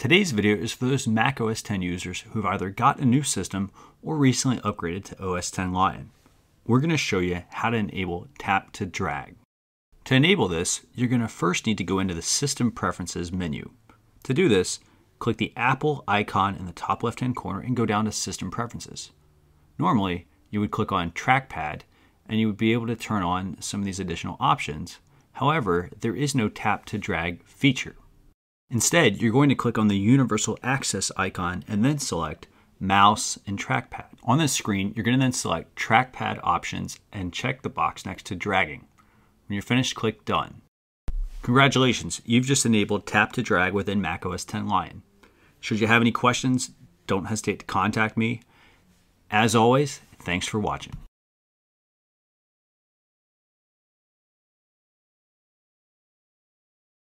Today's video is for those Mac OS X users who've either got a new system or recently upgraded to OS X Lion. We're going to show you how to enable tap to drag. To enable this, you're going to first need to go into the System Preferences menu. To do this, click the Apple icon in the top left-hand corner and go down to System Preferences. Normally, you would click on Trackpad and you would be able to turn on some of these additional options. However, there is no tap to drag feature. Instead, you're going to click on the universal access icon and then select mouse and trackpad. On this screen, you're going to then select trackpad options and check the box next to dragging. When you're finished, click done. Congratulations, you've just enabled tap to drag within Mac OS X Lion. Should you have any questions, don't hesitate to contact me. As always, thanks for watching.